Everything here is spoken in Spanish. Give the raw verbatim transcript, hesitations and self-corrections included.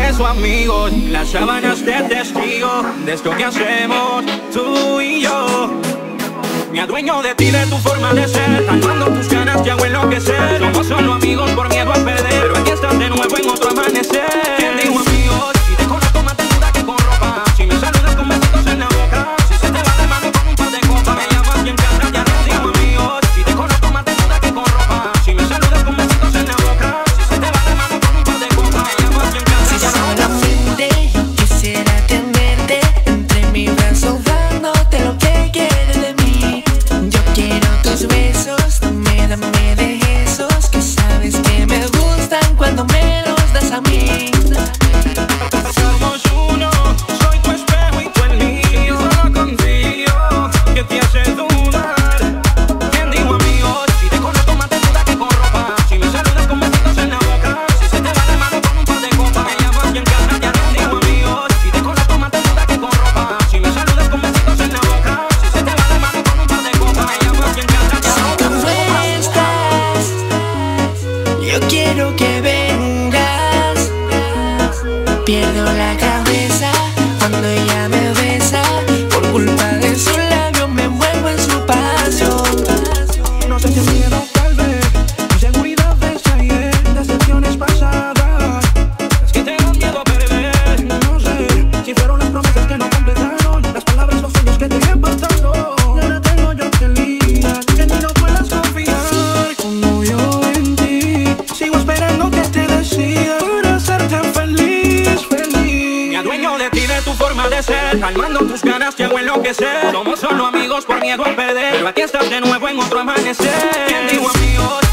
de sus amigos, las sábanas de testigo de esto que hacemos tú y yo. Me adueño de ti, de tu forma de ser, tatuando tus caras te hago enloquecer. Somos solo amigos por miedo a perder, pero aquí estás de nuevo en otro amanecer. ¿Quién dijo amigos? Si te conozco más desnuda que con ropa, si me saludas con besitos en la boca, si se te va de mano con un par de copas, me llamas y en casa ya no digo amigos. Si te conozco más desnuda que con ropa, si me saludas con besitos en la boca, si se te va de mano con un par de copas, me llamas y en casa ya no digo amigos. Si solo quisiera tenerte entre mis brazos, dándote lo que quieres de mí. Yo quiero tus besos, dame, dame de esos que sabes que me gustan cuando me los das a mí. Somos uno, soy tu espejo y tú el mío. Solo confío que te hace dudar. ¿Quién dijo amigos? Si te conozco más desnuda que con ropa, si me saludas con besitos en la boca, si se te va la mano con un par de copas, me llamas y en casa ya no digo amigos. Si te conozco más desnuda que con ropa, si me saludas con besitos en la boca, si se te va la mano con un par de copas, me llamas y en casa ya no digo amigos. ¿Dónde estás? Yo quiero que vengas. Pierdo la cabeza cuando ella me besa, por culpa de su labio me muevo en su paso. No sé si es miedo, tal vez, inseguridad desde ayer, decepciones pasadas, es que te dan miedo a perder. No sé si fueron las promesas que no completaron, las palabras, los sueños que te iban pasando. Ahora tengo yo que linda, que ni no puedas confiar como yo en ti. Sigo esperando que te decidas para hacerte feliz, feliz. Me adueño de ti, de tu forma de ser, calmando tus ganas te hago enloquecer. Somos solo amigos por miedo a perder, pero aquí estás de nuevo en otro amanecer. ¿Quién dijo amigos?